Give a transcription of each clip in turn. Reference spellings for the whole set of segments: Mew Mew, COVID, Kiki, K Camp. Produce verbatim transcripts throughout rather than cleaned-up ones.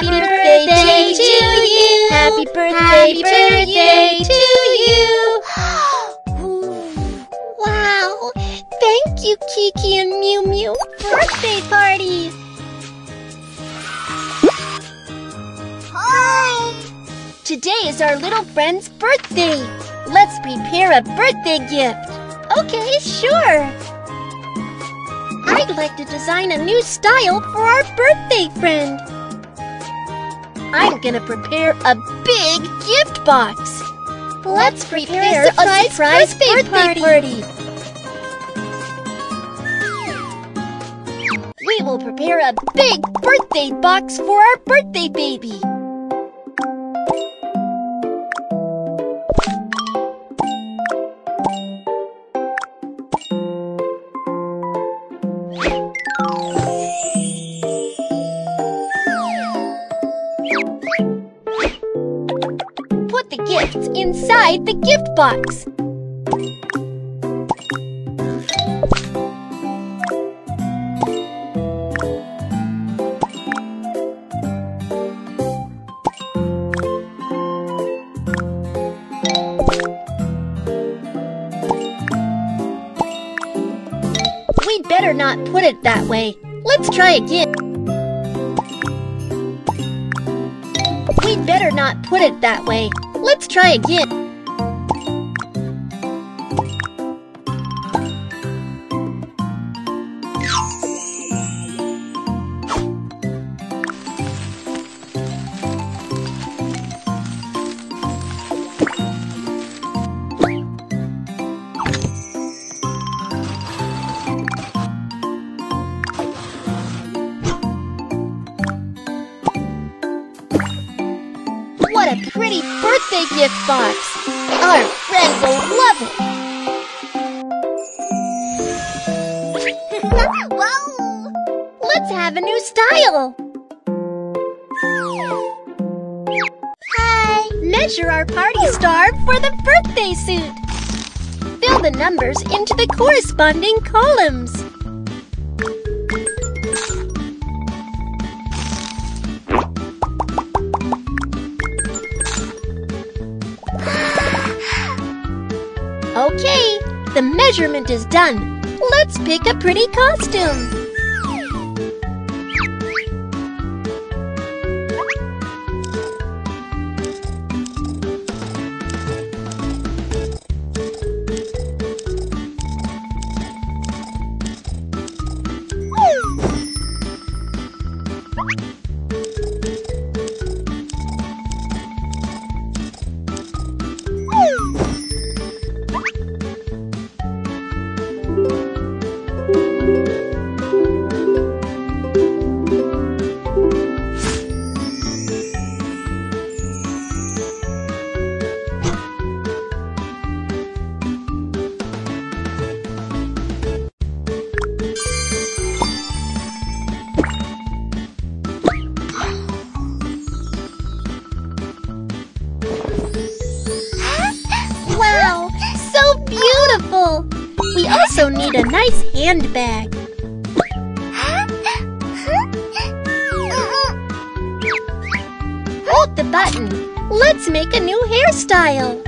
Happy birthday to you. Happy birthday, birthday to you. Wow! Thank you, Kiki and Mew Mew. Birthday party. Hi. Today is our little friend's birthday. Let's prepare a birthday gift. Okay, sure. I'd like to design a new style for our birthday friend. I'm gonna prepare a big gift box. Let's prepare a surprise, surprise birthday, birthday party. party. We will prepare a big birthday box for our birthday baby. Gifts inside the gift box. We'd better not put it that way. Let's try again. We'd better not put it that way. Let's try again. What a pretty birthday gift box! Our friend will love it! Whoa. Let's have a new style! Hi! Measure our party star for the birthday suit! Fill the numbers into the corresponding columns. Okay, the measurement is done. Let's pick a pretty costume. We also need a nice handbag. Hold the button. Let's make a new hairstyle.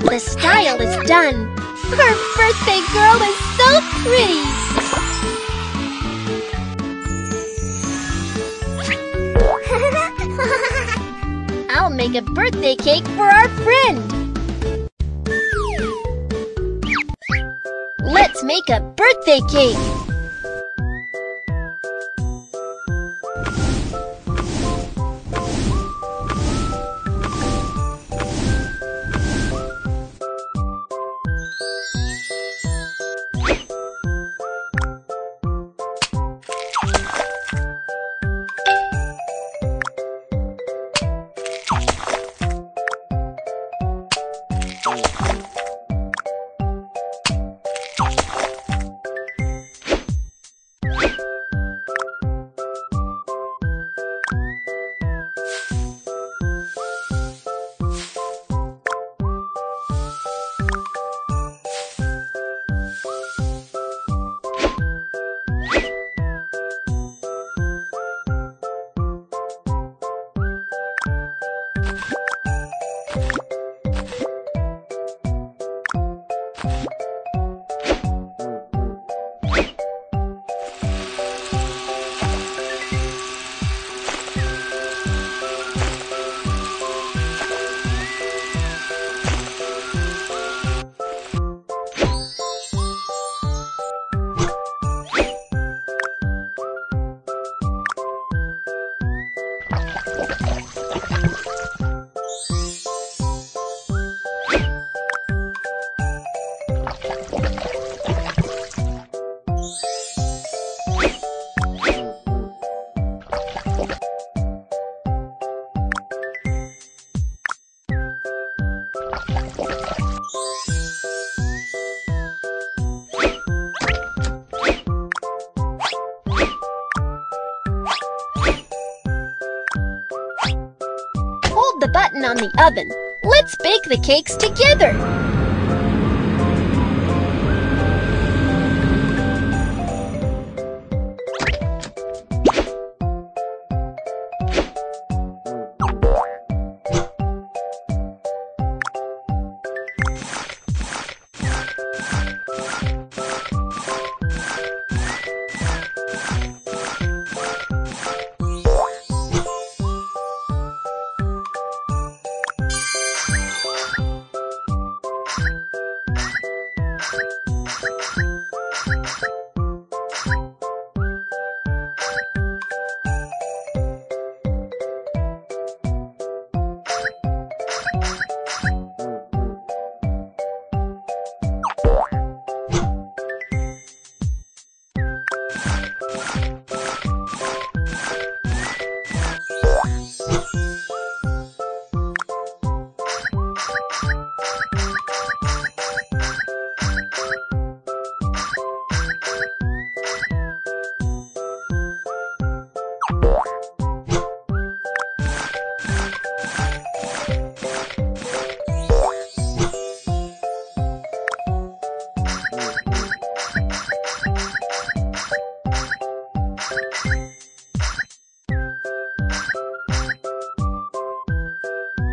The style is done. Our birthday girl is so pretty. I'll make a birthday cake for our friend. Let's make a birthday cake. Hold the button on the oven. Let's bake the cakes together.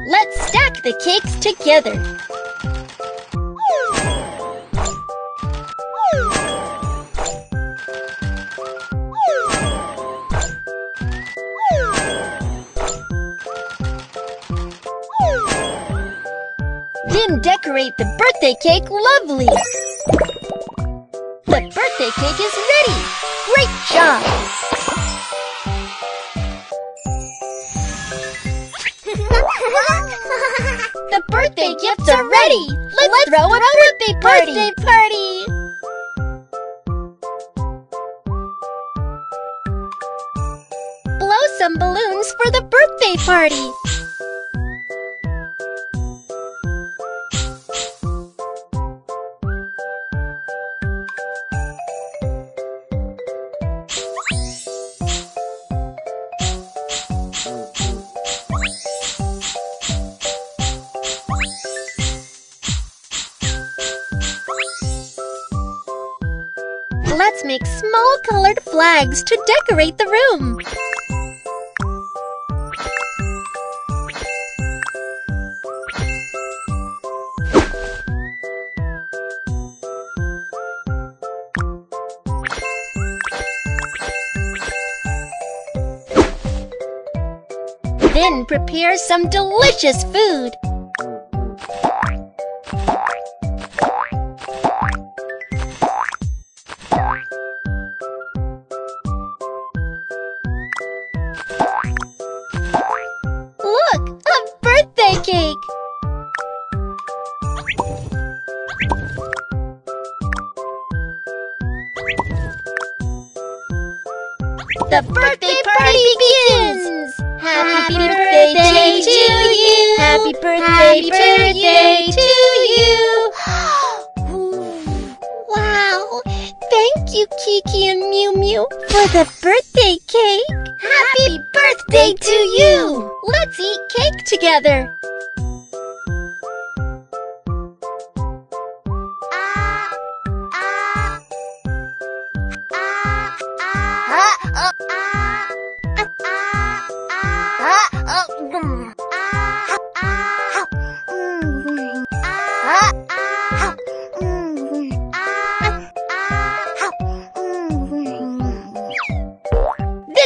Let's stack the cakes together. Then decorate the birthday cake lovely. The birthday cake is ready. Great job! The birthday gifts are ready! Let's, Let's throw a birthday party! Birthday party! Blow some balloons for the birthday party! Let's make small colored flags to decorate the room. Then prepare some delicious food. The birthday party begins! Happy birthday to you. Happy birthday to you. Wow. Thank you, Kiki and Mew Mew, for the birthday cake. Happy birthday to you. Let's eat cake together.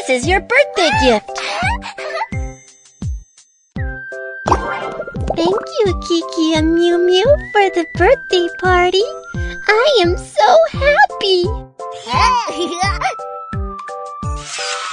This is your birthday gift. Thank you, Kiki and Mew Mew, for the birthday party. I am so happy.